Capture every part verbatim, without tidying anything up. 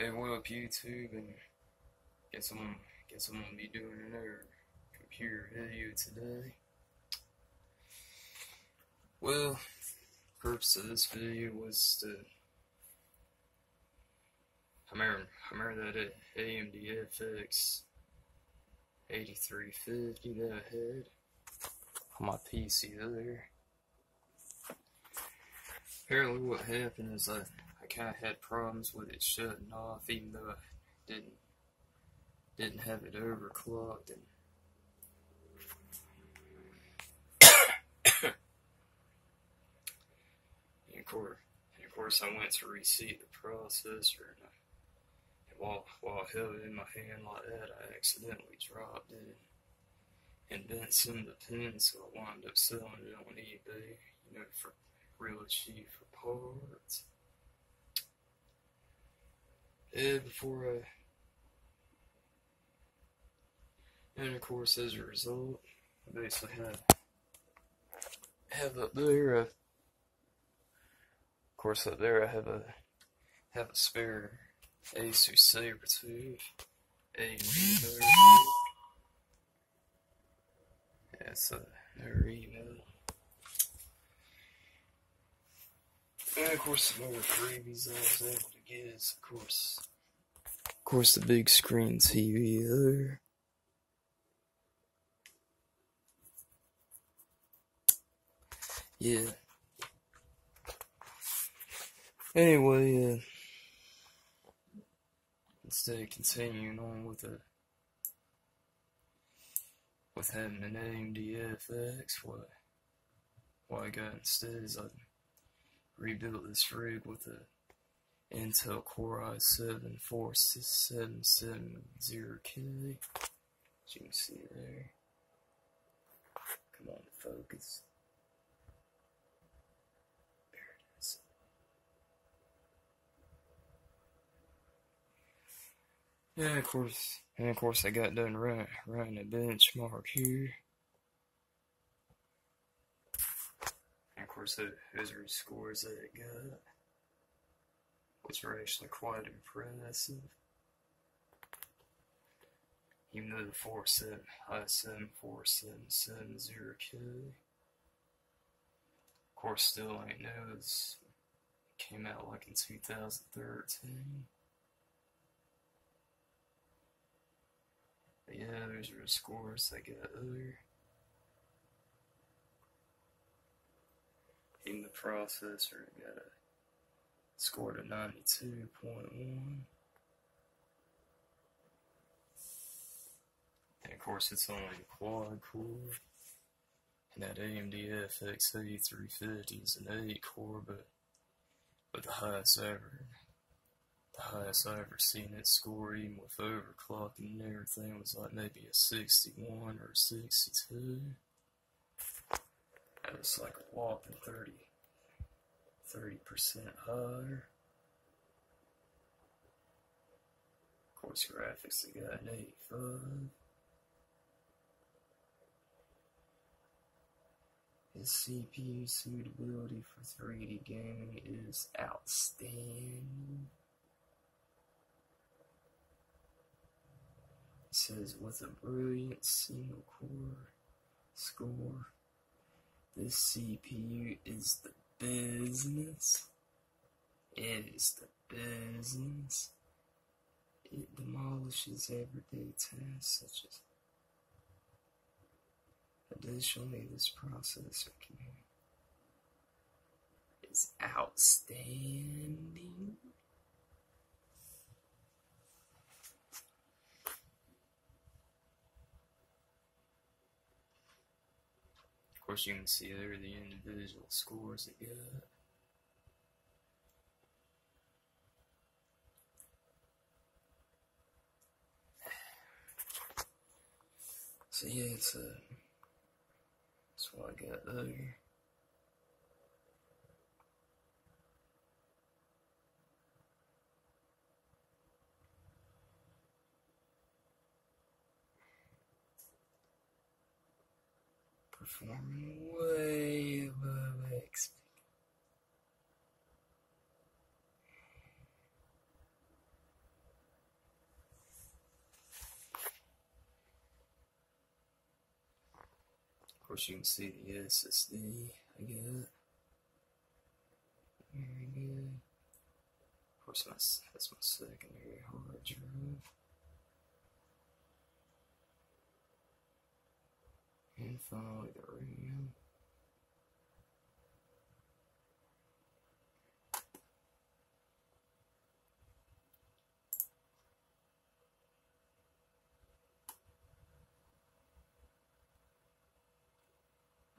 Hey, what up YouTube, and guess I'm, guess I'm gonna be doing another computer video today. Well, the purpose of this video was to, I'm airing, I'm airing that A M D F X eighty-three fifty that I had on my P C there. Apparently what happened is I, I kind of had problems with it shutting off, even though I didn't didn't have it overclocked, and, and, of, course, and of course I went to reseat the processor, and, I, and while, while I held it in my hand like that, I accidentally dropped it and, and bent some of the pins, so I wound up selling it on eBay, you know, for real cheap for parts. And before I, and of course as a result, I basically have, have up there, a, of course up there I have a, have a spare Asus Sabertooth A two, that's a, their email. And of course, some other freebies I was able to get is, of course, of course, the big screen T V there. Yeah. Anyway, uh, instead of continuing on with a with having an A M D F X, what what I got instead is I rebuilt this rig with a Intel Core i seven forty-seven seventy K, as you can see there. Come on, focus. There it is. Yeah, of course, and of course I got done right, right in a benchmark here. So those are the scores that it got, which were actually quite impressive. Even though the i seven forty-seven seventy K, of course, still ain't new. It came out like in two thousand thirteen. But yeah, those are the scores I got there. In the processor, it got a score to ninety-two point one. And of course, it's only a quad core. And that A M D F X eighty-three fifty is an eight core, but but the highest ever, the highest I ever seen it score, even with overclocking and everything, was like maybe a sixty-one or sixty-two. It's like a whopping thirty percent higher. Of course, graphics, they got an eighty-five. His C P U suitability for three D gaming is outstanding. It says, with a brilliant single core score, this C P U is the business. It is the business. It demolishes everyday tasks such as. Additionally, this processor is outstanding. Of course, you can see there the individual scores it got. So yeah, it's a, that's what I got there. Performing way above expectation. course you can see the S S D I got. Very good. Of course my, that's my secondary hard drive. And finally the RAM.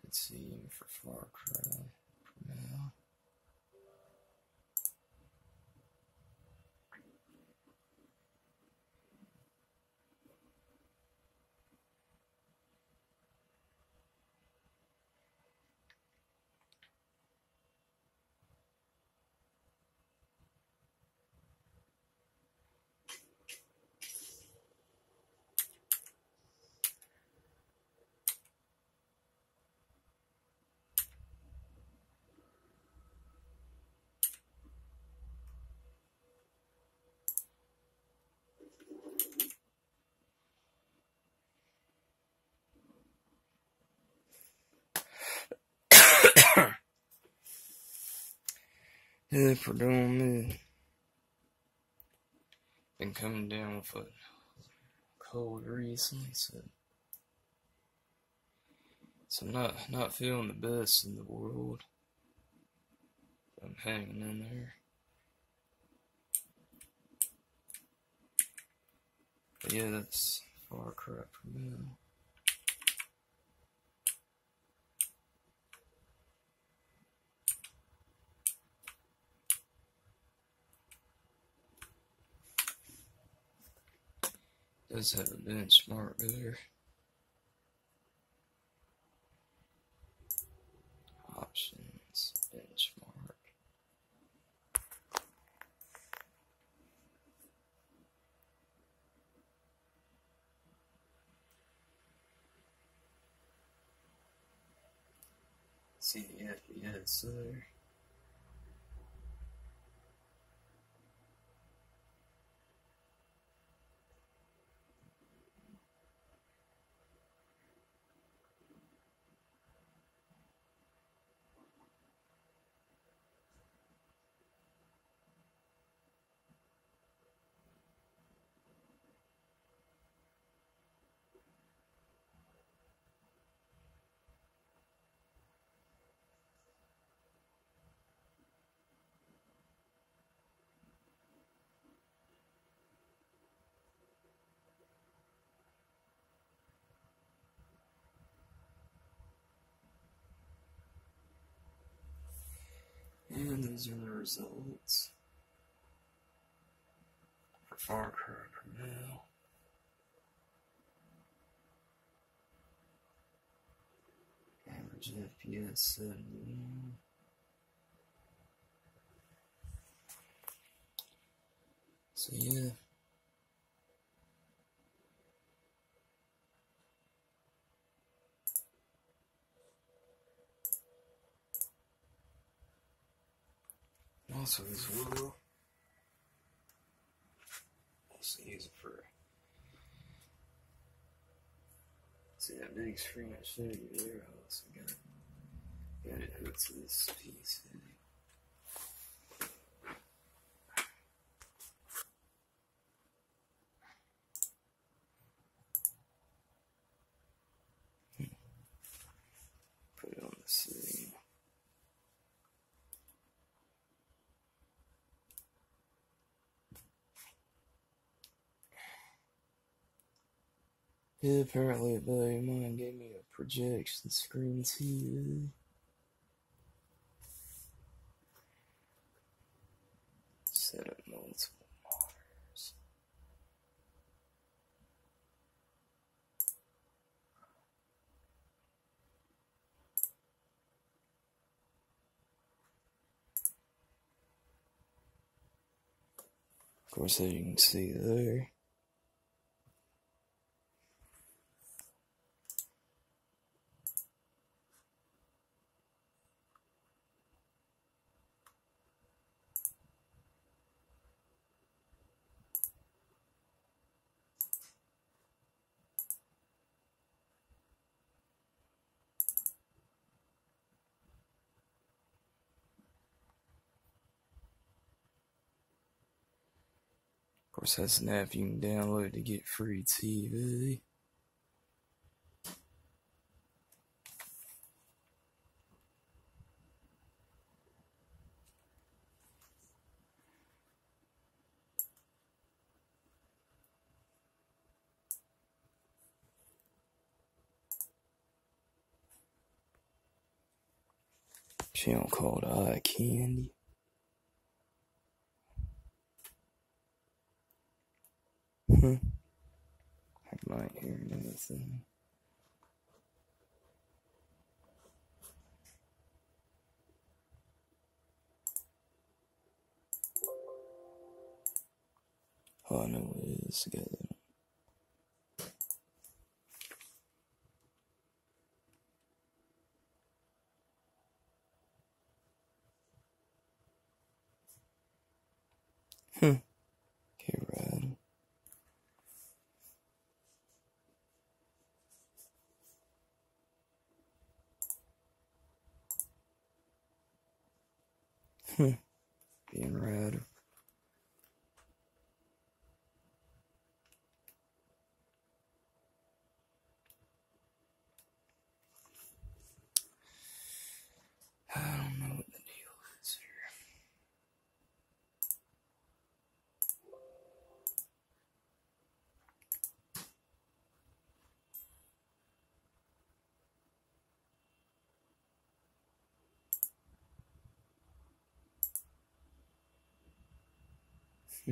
Let's see for Far Cry Primal. Yeah, for doing me. Been coming down with a cold recently, so so I'm not not feeling the best in the world. I'm hanging in there. But yeah, that's Far Cry Primal. Does have a benchmark there. Options, benchmark. See the F P S there. And those are the results for Far Cry Primal. Average F P S seventy-one. So yeah. Also, this wheel, also use it for. See that big screen I showed you there? I also got it, got it hooked to this piece. Put it on the ceiling. Yeah, apparently a buddy of mine gave me a projection screen T V. Set up multiple monitors. Of course, as you can see there. Of course, that's an app you can download to get free T V. Channel called Eye Candy. Hmm. I might hear anything. Oh, I know what it is. I got that one. Hmm. Okay, right. Hmm. Being rad. I don't know what the deal is here.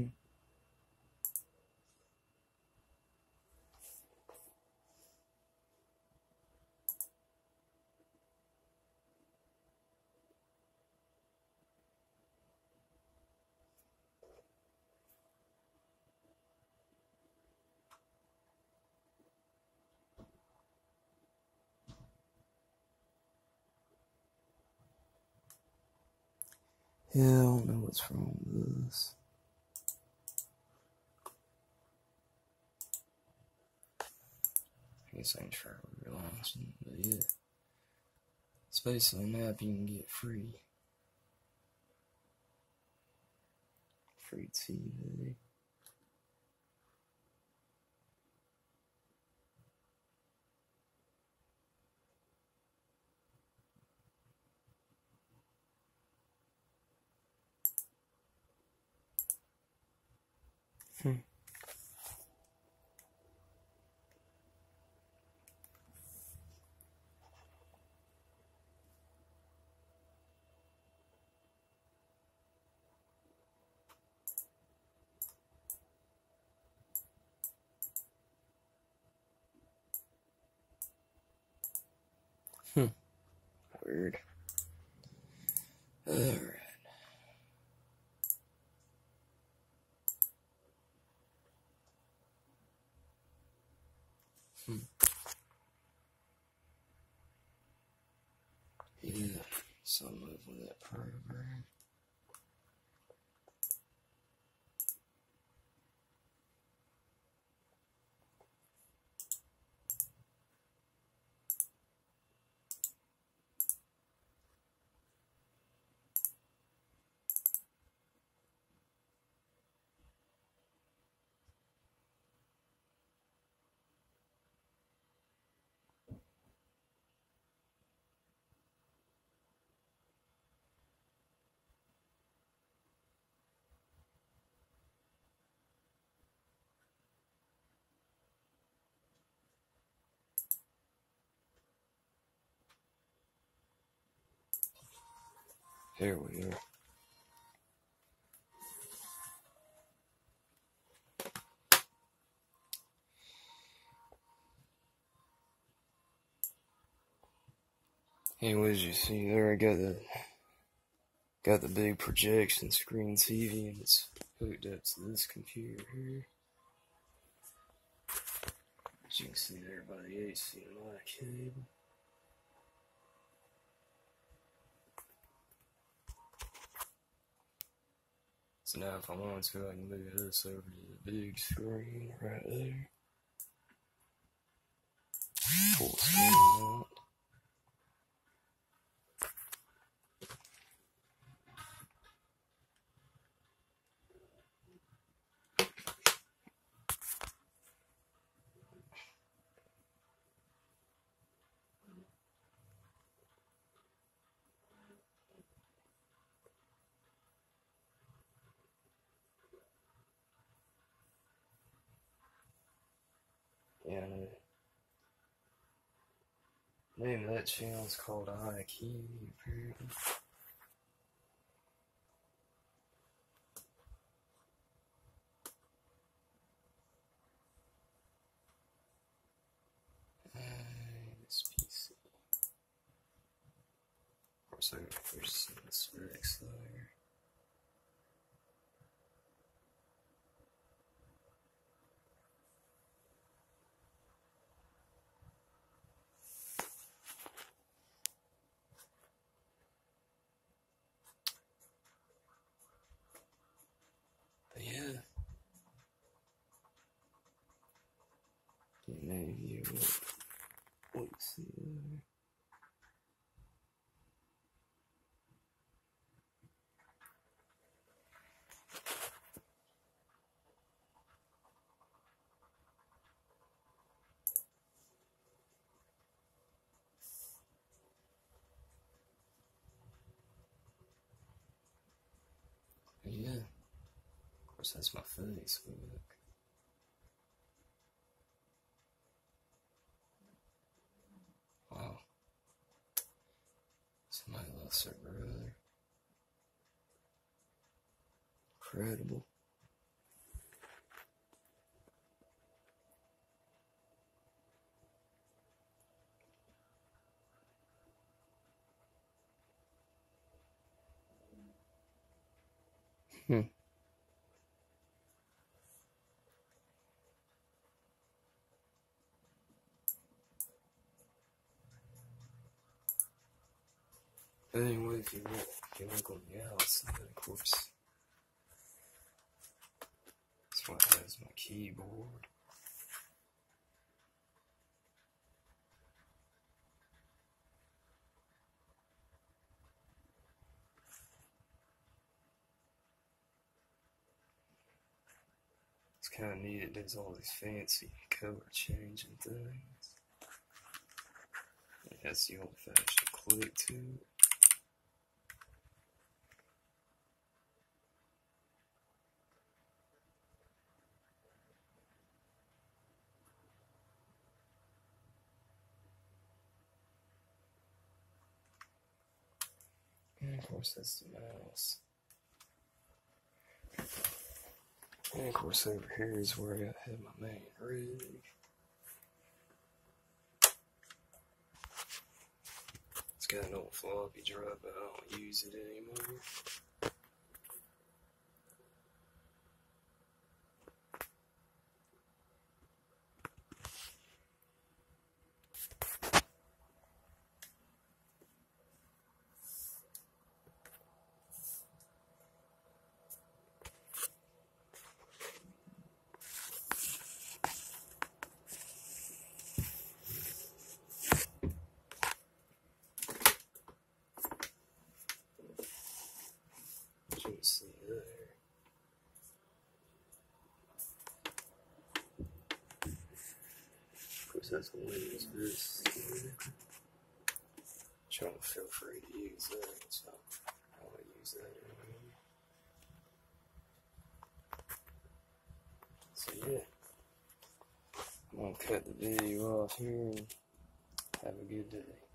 Hmm. Yeah, I don't know what's wrong with this. I guess I can try relaunching, but yeah. It's basically an app you can get free. Free T V. Hmm. Hmm. Weird. All right. Hmm. Yeah, so I'm moving that program. There we are. Anyways, you see there, I got the got the big projection screen T V, and it's hooked up to this computer here. As you can see there by the H D M I cable. So now if I want to, I can move this over to the big screen right there. Full screen out. Yeah, I know. Name of that channel's called I Q, apparently. So first let's relax there. But yeah. Getting out of here, wait, see there. Yeah, of course that's my face, but look. Wow. Somebody lost their brother. Incredible. Hmm. But anyway, if you look, if you look on the outside, of course, that's why it has my keyboard. Kind of neat, it does all these fancy color changing things. It has the old fashioned click to it. And of course, that's the mouse. And of course, over here is where I have my main rig. It's got an old floppy drive, but I don't use it anymore. See there. Of course, that's the Windows Vista. Which I don't feel free to use that, so I won't use that anymore. So yeah, I'm gonna cut the video off here and have a good day.